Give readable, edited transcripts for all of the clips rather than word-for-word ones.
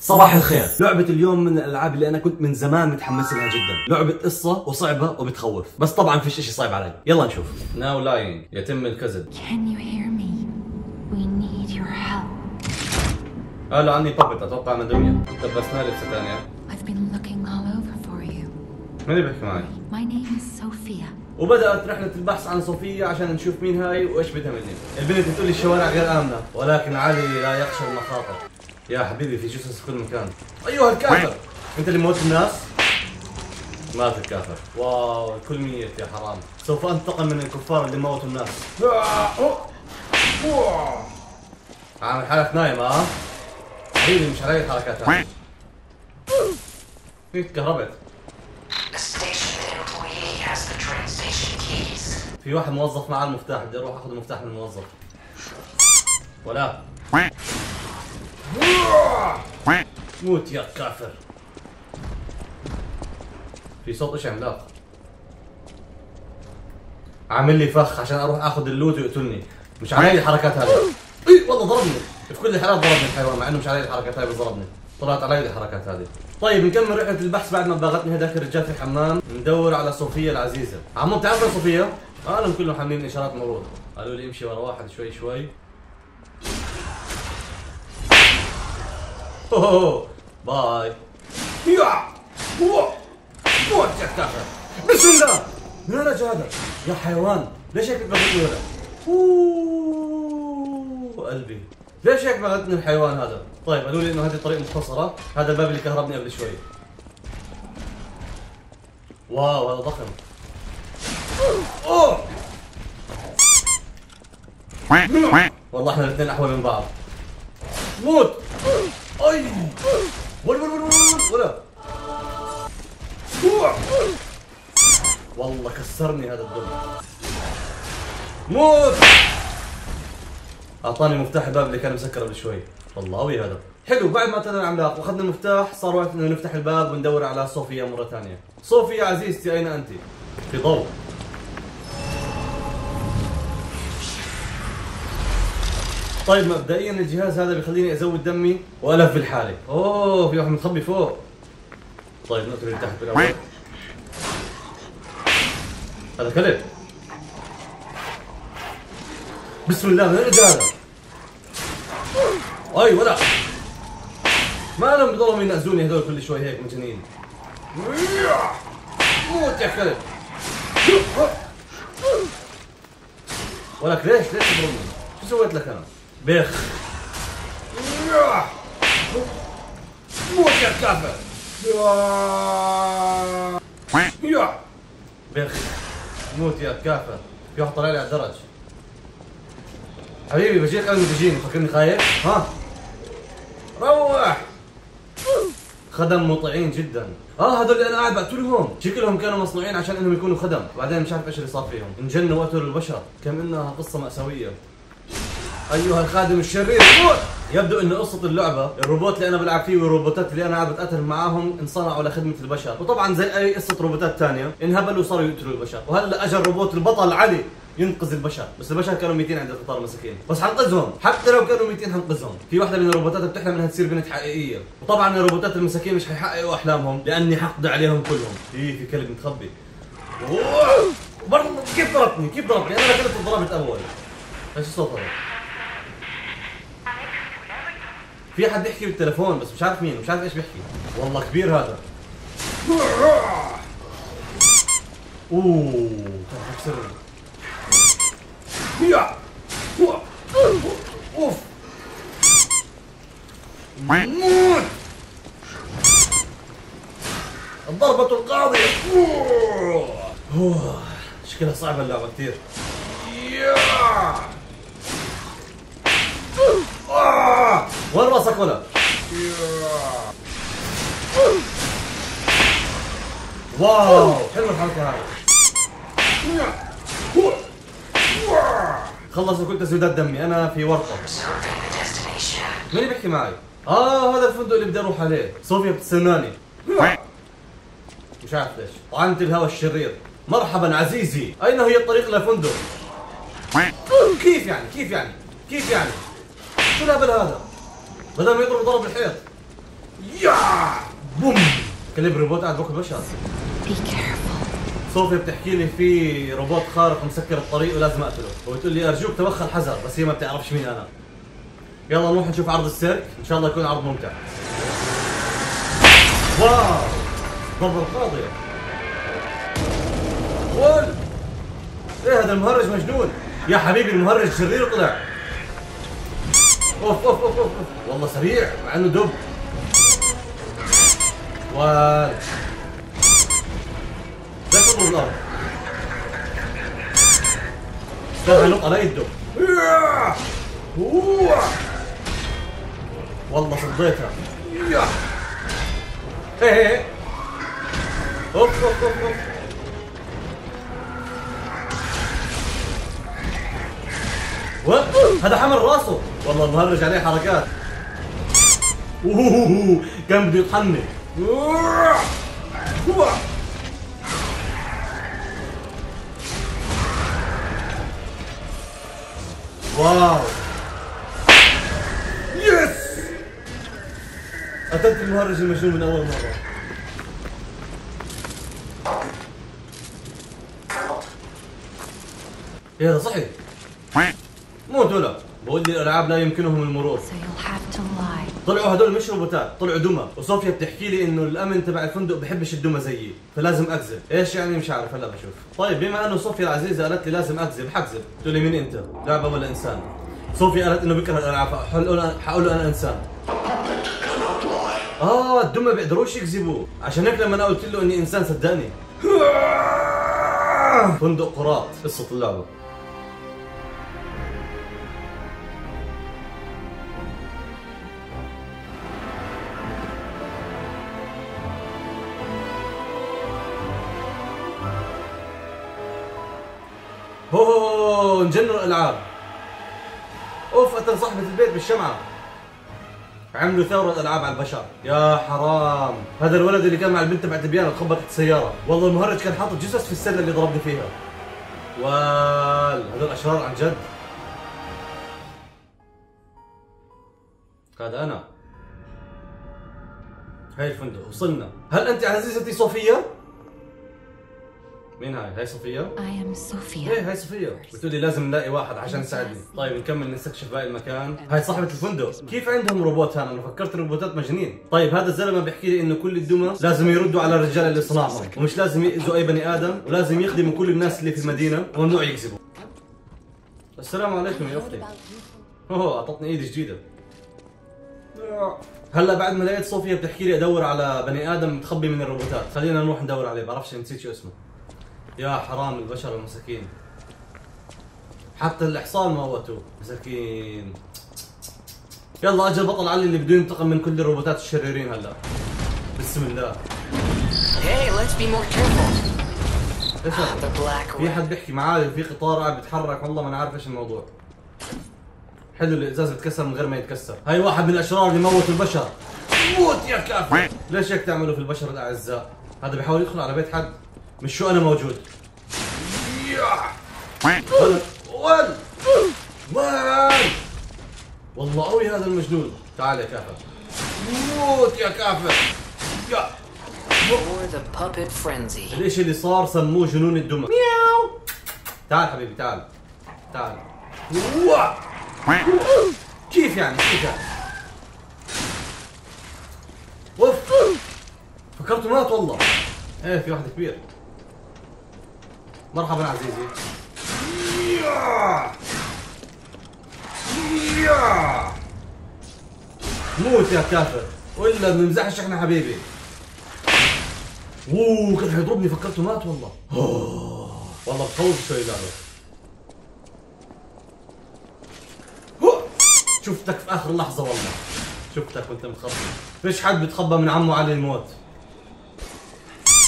صباح الخير. لعبة اليوم من الألعاب اللي أنا كنت من زمان متحمس لها جدا، لعبة قصة وصعبة وبتخوف، بس طبعا فيش إشي صعب علي. يلا نشوف. Now lying يتم الكذب. Can you hear me? We need your help. قالوا عني بابت، أتوقع مدمية. لبسناها لبسة ثانية. I've been looking all over for you. مين بيحكي معي؟ My name is Sophia. وبدأت رحلة البحث عن صوفيا عشان نشوف مين هاي وإيش بدها مني. البنت بتقول لي الشوارع غير آمنة، ولكن علي لا يخشى المخاطر. يا حبيبي في جثث في كل مكان. أيوه الكافر! أنت اللي موت الناس؟ مات الكافر. واو الكل ميت يا حرام. سوف أنتقم من الكفار اللي موتوا الناس. عامل حالك نايم ها؟ حبيبي مش علي الحركات هاي. فيك كهربت. في واحد موظف معاه المفتاح، بدي اروح اخذ المفتاح من الموظف. ولا موت يا كافر. في صوت ايش عملاق عامل لي فخ عشان اروح اخذ اللوت ويقتلني. مش علي الحركات هذه. اي والله ضربني في كل الحالات، ضربني الحيوان مع انه مش علي الحركات هاي، بس ضربني، طلعت علي الحركات هذه. طيب نكمل رحلة البحث بعد ما باغتني هذاك الرجال في الحمام. ندور على صوفيا العزيزة. عمو بتعرف يا صوفيا؟ قالوا كلهم حاملين اشارات مرور، قالوا لي امشي ورا واحد شوي شوي. اوه باي. يا موت يا كافر. بسم الله. من وين اجى هذا؟ يا حيوان ليش هيك بغتني هذا؟ اوه قلبي ليش هيك بغتني الحيوان هذا؟ طيب قالوا لي انه هذه طريق مختصرة، هذا الباب اللي كهربني قبل شوي. واو هذا ضخم. اوه والله احنا الاثنين احول من بعض. موت. اي ولا والله كسرني هذا الدب. موت. اعطاني مفتاح الباب اللي كان مسكر قبل شوي. والله قوي هذا. حلو بعد ما قتلنا العملاق واخذنا المفتاح، صار وقت انه نفتح الباب وندور على صوفيا مرة ثانية. صوفيا عزيزتي اين انت؟ في ضوء. طيب مبدئيا الجهاز هذا بيخليني ازود دمي والف بالحالة. اوه في واحد متخبي فوق. طيب نقتل اللي تحت بالاول. هذا كلب. بسم الله من وين اجى هذا؟ اي ولا ما لهم بضلهم ينأزوني هذول كل شوي هيك مجانين. موت يا كلب. ولك ليش تضربني؟ شو سويت لك انا؟ بخ. موت يا كافر. بخ. موت يا كافر. في واحد طلع لي على الدرج. حبيبي بجيك قبل ما تجيني، فكرني خايف؟ ها؟ روح. خدم مطيعين جدا. هذول اللي انا قاعد بقتلهم، شكلهم كانوا مصنوعين عشان انهم يكونوا خدم، وبعدين مش عارف ايش اللي صار فيهم، انجنوا وقتلوا البشر، كم انها قصة مأساوية. ايها الخادم الشرير، موت! يبدو ان قصة اللعبة، الروبوت اللي انا بلعب فيه والروبوتات اللي انا قاعد بتقاتل معاهم انصنعوا لخدمة البشر، وطبعا زي اي قصة روبوتات ثانية، انهبلوا وصاروا يقتلوا البشر، وهلا اجى الروبوت البطل علي ينقذ البشر، بس البشر كانوا 200 عند القطار مساكين، بس حنقذهم، حتى لو كانوا 200 حنقذهم، في واحدة من الروبوتات بتحلم انها تصير بنت حقيقية، وطبعا الروبوتات المساكين مش حيحققوا احلامهم لاني حقضي عليهم كلهم، في كلب متخبي. برضه كيف ضربتني؟ كيف ضربني؟ انا كنت ضربت اول. ايش الصوت هذا؟ في حد يحكي بالتليفون بس مش عارف مين، مش عارف ايش بيحكي. والله كبير هذا. اوه كسرني. يا اوف موت. الضربة القاضية. شكلها صعبة اللعبة كثير. وين راسك ولا؟ واو حلوة الحركة هاي. خلصوا كل تسويدات دمي. انا في ورطه. مين اللي بيحكي معي؟ هذا الفندق اللي بدي اروح عليه. صوفيا بتستناني مش عارف ليش. طعنت الهواء الشرير. مرحبا عزيزي، اين هي الطريق للفندق؟ كيف يعني كيف يعني كيف يعني؟ شو الهبل هذا؟ بدل ما يضرب ضرب الحيط. بوم كليب روبوت قاعد باكل وشي اصلا. صوفيا بتحكي لي في روبوت خارق مسكر الطريق ولازم اقتله، وبتقول لي ارجوك تبخل الحذر، بس هي ما بتعرفش مين انا. يلا نروح نشوف عرض السيرك، ان شاء الله يكون عرض ممتع. واو ضربة فاضية. وول ايه هذا المهرج مجنون يا حبيبي، المهرج شرير طلع. اوف اوف اوف اوف والله سريع مع انه دب. وول ليش تضرب الارض؟ ده هينط علي الدب. والله صديتها. ايه ايه اوف اوف اوف اوف هذا حمل راسه. والله المهرج عليه حركات. اوه كان بده يطحني. واو يس قتلت المهرج المجنون من اول مره. يا هذا صحي موت ولا بقول لي الالعاب لا يمكنهم المرور. طلعوا هدول مش روبوتات، طلعوا دمى، وصوفيا بتحكي لي انه الامن تبع الفندق بحبش الدمى زيي، فلازم اكذب، ايش يعني مش عارف هلا بشوف. طيب بما انه صوفيا العزيزه قالت لي لازم اكذب حكذب، بتقول لي مين انت؟ لعبه ولا انسان؟ صوفيا قالت انه بكره الالعاب، حقول له انا انسان. الدمى بيقدروش يكذبوا، عشان هيك لما انا قلت له اني انسان صدقني. فندق قراط، قصه اللعبه. هو نجنوا الالعاب. اوف قتل صاحبة البيت بالشمعة. عملوا ثورة العاب على البشر، يا حرام. هذا الولد اللي كان مع البنت تبعت البيانو تخبطت السيارة، والله المهرج كان حاطط جثث في السلة اللي ضربني فيها. وال هذول اشرار عن جد. هذا انا. هاي الفندق، وصلنا. هل انت عزيزتي صوفيا؟ مين هاي؟ هاي صوفيا؟ ايه هاي صوفيا، بتقول لي لازم نلاقي واحد عشان يساعدني. طيب نكمل نستكشف باقي المكان. هاي صاحبة الفندق، كيف عندهم روبوت هان؟ انا فكرت الروبوتات مجانين. طيب هذا الزلمة بيحكي لي انه كل الدمى لازم يردوا على الرجال اللي صنعهم، ومش لازم يأذوا اي بني ادم، ولازم يخدموا كل الناس اللي في المدينة، وممنوع يكذبوا. السلام عليكم يا اختي. اعطتني ايد جديدة. هلا بعد ما لقيت صوفيا بتحكي لي ادور على بني ادم متخبي من الروبوتات، خلينا نروح ندور عليه، بعرفش نسيت شو اسمه. يا حرام البشر المساكين، حتى الحصان موتوه مساكين. يلا اجى البطل علي اللي بده ينتقم من كل الروبوتات الشريرين. هلا بسم الله. ايش في حد بيحكي معاي في قطار قاعد بيتحرك، والله ما انا عارف ايش الموضوع. حلو الازاز بتكسر من غير ما يتكسر. هاي واحد من الاشرار اللي موتوا البشر. موت يا كافر، ليش هيك تعملوا في البشر الاعزاء؟ هذا بيحاول يدخل على بيت حد، مش شو انا موجود. والله قوي هذا المجنون. تعال يا كافر، موت يا كافر. الاشي اللي صار سموه جنون الدمى. مياو. تعال حبيبي تعال تعال. كيف يعني كيف يعني؟ فكرته مات والله. ايه في واحد كبير. مرحبا عزيزي. موت يا كافر ولا بنمزحش احنا حبيبي. كان حيضربني فكرته مات والله. والله بخوف شوي اللعبة. شفتك في اخر لحظة والله، شفتك وانت متخبي. فيش حد بيتخبى من عمه علي الموت.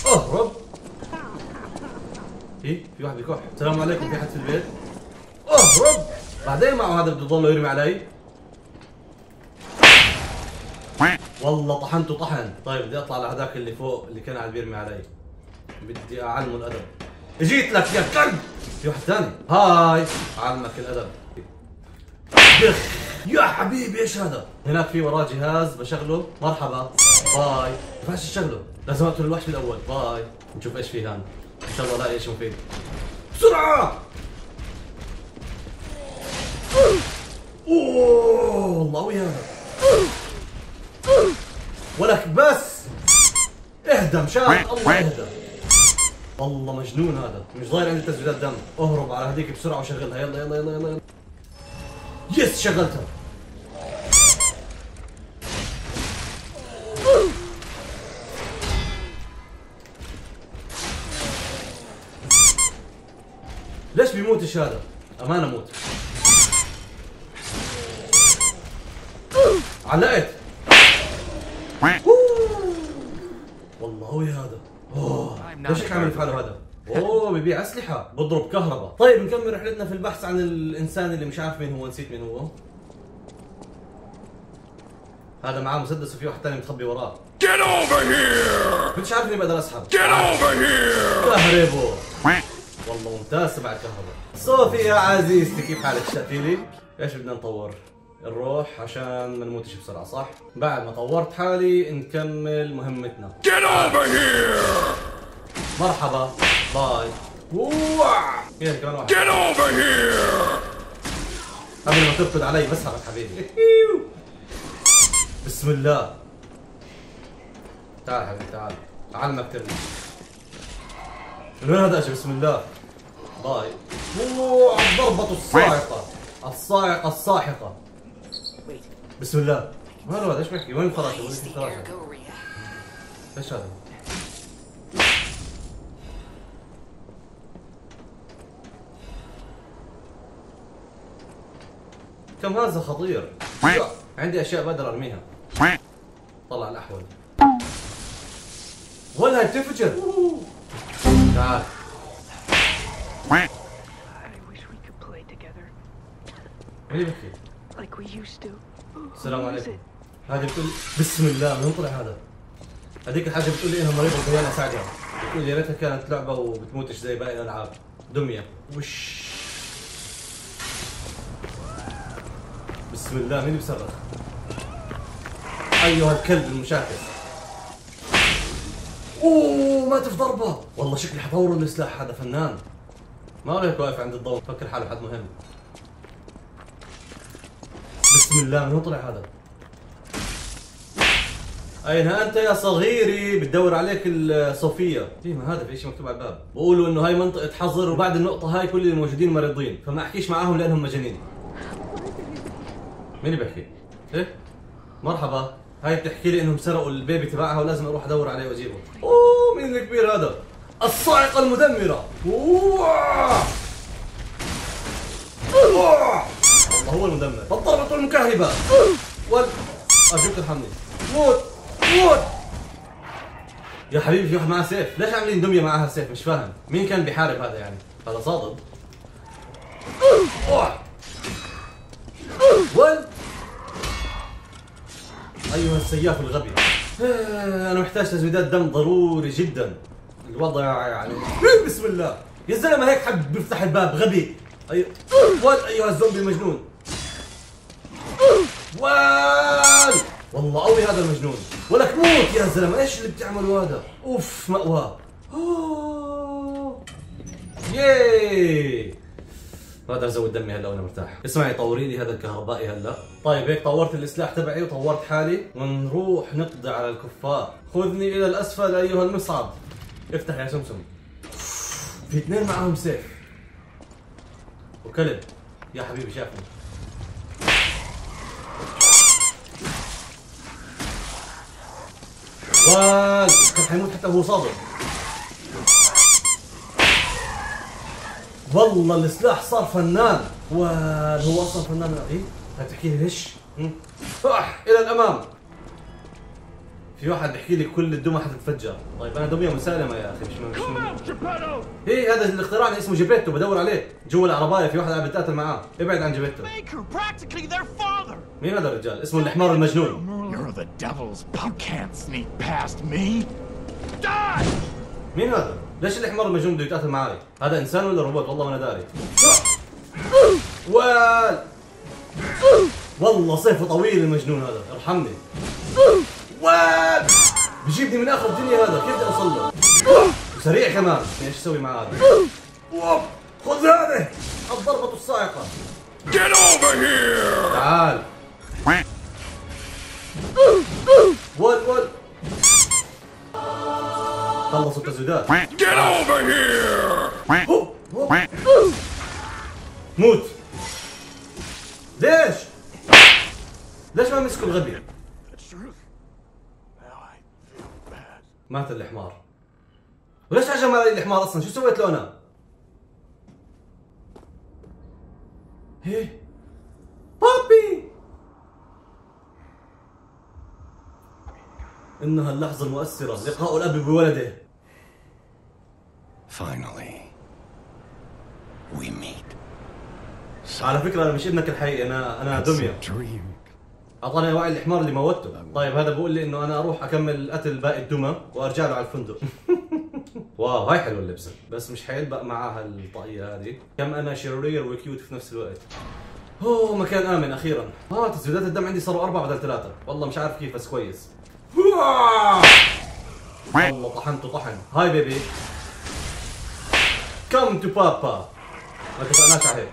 اهرب. ايه في واحد بيكح. السلام عليكم، في حد في البيت؟ اهرب. بعدين معه هذا بده يضل يرمي علي. والله طحنته طحن. طيب بدي اطلع لهذاك اللي فوق اللي كان قاعد بيرمي علي، بدي اعلمه الادب. اجيت لك يا كلب. في واحد ثاني. هاي اعلمك الادب. يا حبيبي ايش هذا؟ هناك في وراه جهاز بشغله. مرحبا، باي. ما ينفعش تشغله، لازم اقتل الوحش بالاول. باي. نشوف ايش فيه هان، ان شاء الله الاقي شيء مفيد. بسرعه. اوه الله، ويا هذا ولك بس. اهدم شاب، الله اهدم. والله مجنون هذا، مش ظاهر عندي تسديدات دم. اهرب على هذيك بسرعه وشغلها. يلا يلا يلا يلا, يلا. يس شغلتها. ليش بيموتش هذا؟ أمان أموت. علقت. والله هو هذا. ليش هيك عامل في حاله هذا؟ اوه ببيع اسلحه، بضرب كهرباء. طيب نكمل رحلتنا في البحث عن الانسان اللي مش عارف مين هو، نسيت مين هو. هذا معاه مسدس وفي واحد ثاني متخبي وراه. Get over here! كنتش عارف اني بقدر اسحب. Get over here! اهربوا. والله ممتاز تبع الكهرباء. صوفي يا عزيزتي كيف حالك؟ اشتقتي لي؟ ايش بدنا نطور؟ نروح عشان ما نموتش بسرعه صح؟ بعد ما طورت حالي نكمل مهمتنا. Get over here! مرحبا. باي. يا كمان واحد. Get over here! قبل ما تركض علي بسحبك حبيبي. بسم الله. تعال حبيبي تعال، علمك ترمي. من وين هذا اجى؟ بسم الله. باي. الضربة الصاعقة. الصاعقة الصاحقة. بسم الله. وين هذا؟ ايش بيحكي؟ وين خرجت؟ وين خرجت؟ ايش هذا؟ كم هذا خطير. عندي اشياء بقدر ارميها. طلع الاحول ولا بتنفجر. تعال. ايه بكي؟ السلام عليكم. هذه بتقول بسم الله، من طلع هذا؟ هذيك الحاجه بتقول لي انها مريضه وبدي اساعدها. بتقول يا ريتها كانت لعبه وبتموتش زي باقي الالعاب. دميه. وش بسم الله، مين بيصرخ؟ ايوه الكلب المشاكس. اوه مات في ضربه. والله شكلي حطور السلاح هذا فنان. ما هو هيك واقف عند الضوء فكر حاله حد مهم. بسم الله، من طلع هذا؟ اين انت يا صغيري؟ بتدور عليك الصوفيه. ما هذا في شيء مكتوب على الباب، بقولوا انه هاي منطقه حظر وبعد النقطه هاي كل اللي موجودين مريضين فما احكيش معاهم لانهم مجانين. مين اللي بحكي؟ ايه؟ مرحبا، هاي بتحكي لي انهم سرقوا البيبي تبعها ولازم اروح ادور عليه واجيبه. اوه مين الكبير هذا؟ الصاعقة المدمرة. اوه والله هو المدمر. الضربة المكهربة. ارجوك ارحمني. موت موت يا حبيبي. في واحد معاه سيف، ليش عاملين دمية معاها سيف؟ مش فاهم مين كان بيحارب هذا يعني؟ هذا صادم. ايها السياف الغبي، انا محتاج تزويدات دم ضروري جدا. الوضع يعني بسم الله. يا زلمه هيك حب بيفتح الباب غبي. ايها الزومبي المجنون. والله قوي هذا المجنون. ولك موت يا زلمه، ايش اللي بتعمله هذا؟ اوف مأواه. ياي بقدر ازود دمي هلا وانا مرتاح. اسمعي طوري لي هذا الكهربائي هلا. طيب هيك طورت السلاح تبعي وطورت حالي ونروح نقضي على الكفار. خذني الى الاسفل ايها المصعد. افتح يا سمسم. في اثنين معاهم سيف وكلب. يا حبيبي شافني. كان حيموت حتى هو صادم. والله السلاح صار فنان. هو اصلا فنان. ايه هتحكي لي ليش؟ الى الامام. في واحد بيحكي لي كل الدمى حتتفجر. طيب انا دميه مسالمه يا اخي. مش ايه هذا الاختراع اللي اسمه جيبيتو؟ بدور عليه جوا العربايه. في واحد قاعد بيتقاتل معاه. ابعد عن جيبيتو. مين هذا الرجال؟ اسمه الحمار المجنون. مين هذا؟ ليش الحمار المجنون بده يتقاتل معي؟ هذا انسان ولا روبوت؟ والله ما انا داري. والله سيفه طويل المجنون هذا، ارحمني. واد بجيبني من اخر الدنيا هذا، كيف بدي اوصل له؟ سريع كمان، ايش اسوي معاه هذا؟ خذ هذه الضربة الصاعقة. Get over here! تعال. وال خلصوا التزويدات. Get over here! موت. ليش؟ ليش ما مسكوا الغبي؟ مات الحمار. وليش هجم علي الحمار اصلا؟ شو سويت له انا؟ ايه بابي، انها اللحظة المؤثرة، لقاء الاب بولده. Finally we meet. على فكرة انا مش ابنك الحقيقي، انا دمية. اعطاني وعي الحمار اللي موته. طيب هذا بقول لي انه انا اروح اكمل قتل باقي الدمى وارجع له على الفندق. واو هاي حلوه اللبسه، بس مش حيلبق معاها الطاقيه هذه. كم انا شرير وكيوت في نفس الوقت. اوه مكان امن اخيرا. تسديدات الدم عندي صاروا 4 بدل 3، والله مش عارف كيف بس كويس. والله طحنته طحن. هاي بيبي كم تو بابا. ما اتفقناش على هيك.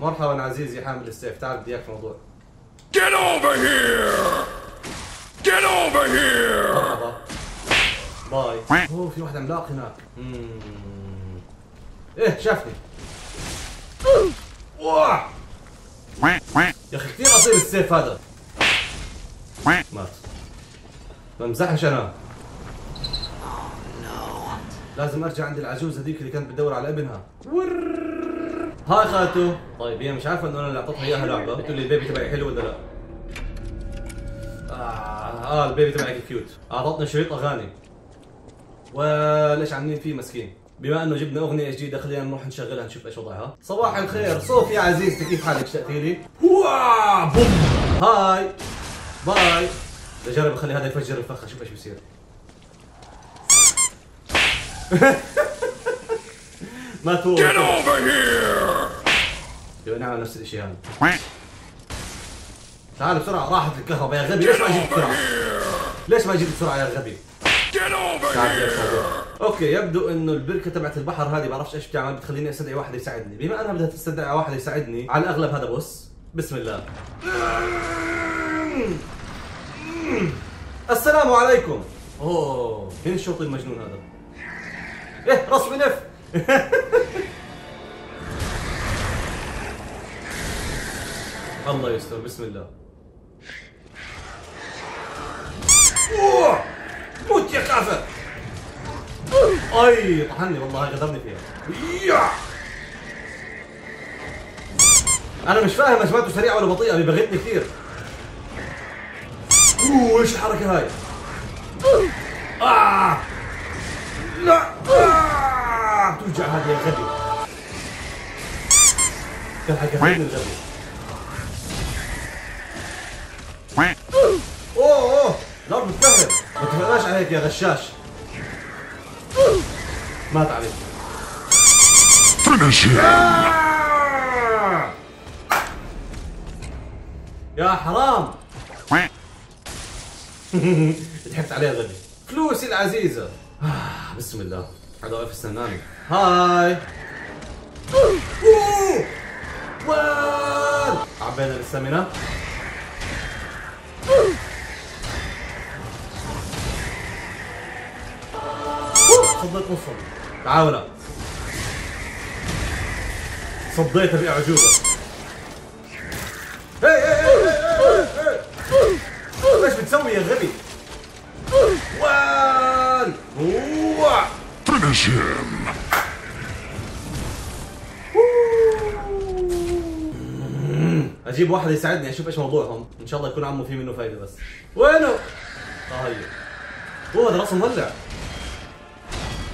مرحبا عزيزي حامل السيف، تعال بدي اياك في موضوع. Get over here! Get over here! باي. اوه في واحد عملاق هناك. ايه شافني. واه يا اخي كثير اصيل السيف هذا. مات. ما امزحش انا. لازم ارجع عند العجوز هذيك اللي كانت بتدور على ابنها. هاي خالته. طيب هي مش عارفه انه انا اللي اعطيتها اياها لعبه. بتقول لي البيبي تبعي حلو ولا لا؟ البيبي تبعك كيوت. اعطتنا شريط اغاني. وليش عاملين فيه مسكين؟ بما انه جبنا اغنيه جديده خلينا نروح نشغلها نشوف ايش وضعها. صباح الخير صوفيا عزيزتي، كيف حالك؟ اشتقتي لي؟ بوم هاي باي. بجرب اخلي هذا يفجر الفخ اشوف ايش بيصير. مات هو. Get over here. بدنا نعمل نفس الشيء هذا. تعال بسرعة، راحت الكهرباء يا غبي. ليش ما جيت بسرعة؟ ليش ما جيت بسرعة يا غبي؟ اوكي يبدو انه البركة تبعت البحر هذه بعرفش ايش بتعمل، بتخليني استدعي واحد يساعدني. بما انها بدها تستدعي واحد يساعدني على الاغلب هذا بوس. بسم الله. السلام عليكم. اوه مين الشرطي المجنون هذا؟ ايه رسمي نف. الله يستر. بسم الله. موت يا كافر. اي طحني والله، غدرني فيها. انا مش فاهم هجماته سريعه ولا بطيئه، بيبغتني كثير. ايش الحركه هاي؟ لا بتوجع هذه يا غبي. كان حكاها لي الغبي. اوه لا متفهم، ما اتفقناش عليك يا غشاش. مات عليك. يا حرام. ضحكت عليه غبي. فلوسي العزيزة. بسم الله. هذا واقف استناني. هاي. اوه عبينا السمنة. صديت نصهم. تعاولا صديتها بقى عجوبة. هي هي هي هي. ايش بتسوي يا غبي؟ وان هو فينيش هيم. اجيب واحد يساعدني اشوف ايش موضوعهم، ان شاء الله يكون عمو في منه فايدة. بس وينه؟ هي. هو هذا راسه مولع.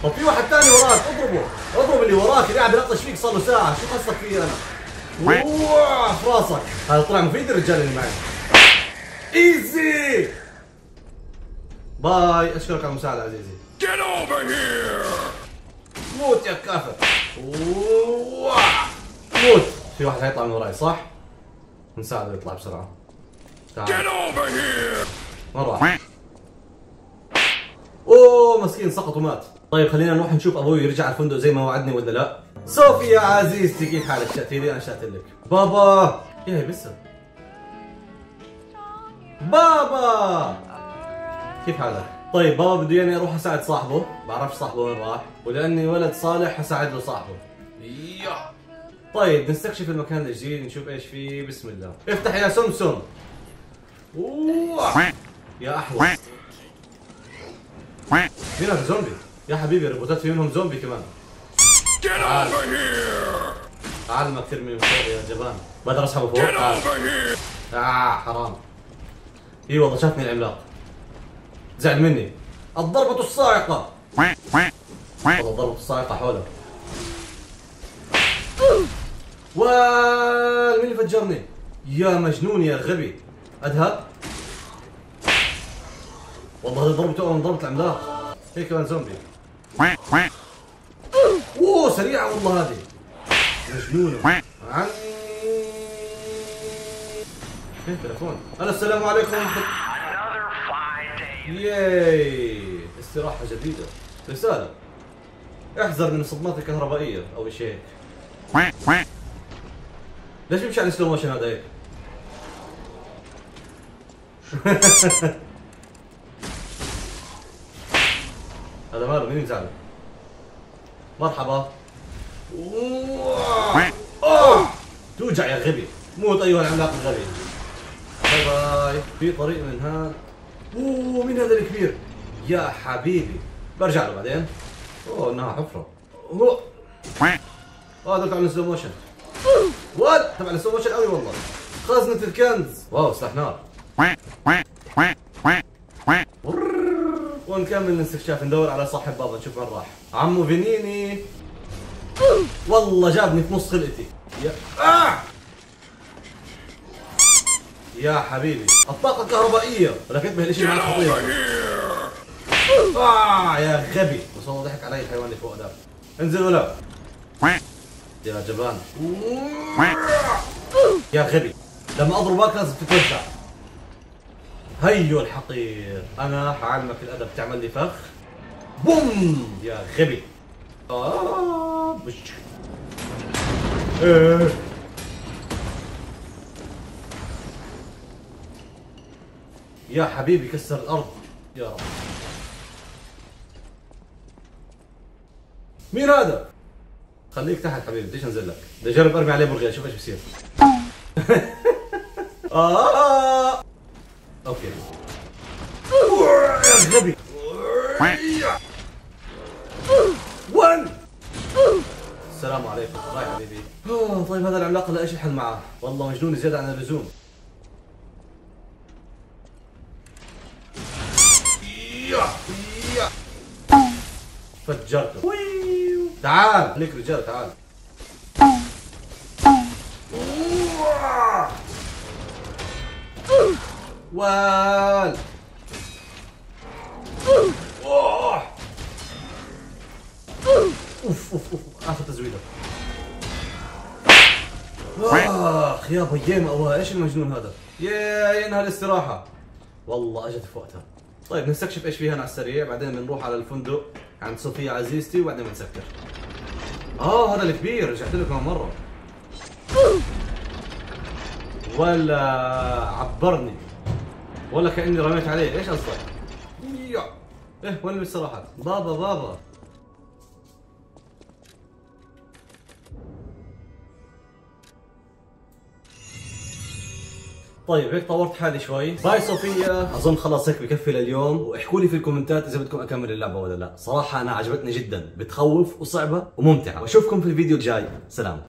طب في واحد ثاني وراك، اضربه، اضرب اللي وراك اللي قاعد يلطش فيك صار له ساعة، شو قصدك فيه انا؟ اوه في راسك، هذا طلع مفيد الرجال اللي معي. ايزي! باي، اشكرك على المساعدة عزيزي. Get over here! موت يا كافر. موت! في واحد حيطلع من وراي صح؟ نساعده يطلع بسرعة. تعال مرة. اوه مسكين سقط ومات. طيب خلينا نروح نشوف ابوي يرجع الفندق زي ما وعدني ولا لا. صوفي يا عزيزتي كيف حالك؟ شاتي لي انا شاتي لك. بابا يا بسه. بابا كيف حالك؟ طيب بابا بده ياني اروح اساعد صاحبه، بعرفش صاحبه وين راح، ولاني ولد صالح حساعد له صاحبه. طيب نستكشف المكان الجديد نشوف ايش فيه. بسم الله. افتح يا سمسم. اوه يا احوص. فينك زومبي؟ يا حبيبي الروبوتات في منهم زومبي كمان. تعال. تعال ما ترمي من فوق يا جبان. بقدر اسحبه فوق؟ تعال. حرام. اي والله شافني العملاق. زعل مني. الضربة الصاعقة. والله الضربة الصاعقة حوله. وال مين اللي فجرني؟ يا مجنون يا غبي. اذهب. والله ضربته اول ضربة العملاق. هيك كمان زومبي. اوه سريعة والله هذه. مجنونة. فين التليفون؟ ألو السلام عليكم. ياي استراحة جديدة. رسالة. احذر من الصدمات الكهربائية أو شيء هيك. ليش يمشي على السلو موشن هذا هيك؟ هذا ماله مين مزعله؟ مرحبا. أوه توجع يا غبي. موت أيها العملاق الغبي. باي باي. في طريق من هان. اوه مين هذا الكبير؟ يا حبيبي برجع له بعدين. اوه انها حفره. اوه هذا تبع السلو موشن. وات تبع السلو موشن قوي والله. خزنه الكنز. واو سلاح نار. ونكمل الاستكشاف ندور على صاحب بابا نشوف وين راح. عمو فينيني والله جابني في نص خلقتي. يا يا حبيبي الطاقة الكهربائية ولكن انتبه الاشي معك خطير. يا غبي بس والله ضحك علي الحيوان اللي فوق ده. انزل ولا يا جبان. يا غبي لما اضربك لازم تتوجع. هيو الحقير انا حعلمك الادب تعمل لي فخ. بوم يا غبي. يا حبيبي كسر الارض يا رب. مين هذا؟ خليك تحت حبيبي بديش انزل لك. بدي اجرب ارمي عليه برغي شوف ايش بصير. اوكي يا غبي. وين؟ السلام عليكم. باي حبيبي. طيب هذا العملاق لا ايش الحل معه؟ والله مجنون زياده عن اللزوم. فجرته. تعال خليك رجال تعال. وال اوف اوف اوف اخذ تزويده. اخ يا بيام اوه ايش المجنون هذا؟ يا انها الاستراحه. والله اجت في وقتها. طيب نستكشف ايش فيها على السريع بعدين بنروح على الفندق عند صوفيا عزيزتي وبعدين بنسكر. هذا الكبير رجعت له كمان مره. ولا عبرني ولا كاني رميت عليه. ايش قصدك؟ ايه وين الاستراحات؟ بابا بابا. طيب هيك طورت حالي شوي. باي صوفيا. اظن خلاص هيك بكفي لليوم، واحكوا لي في الكومنتات اذا بدكم اكمل اللعبه ولا لا. صراحه انا عجبتني جدا، بتخوف وصعبه وممتعه. واشوفكم في الفيديو الجاي. سلام.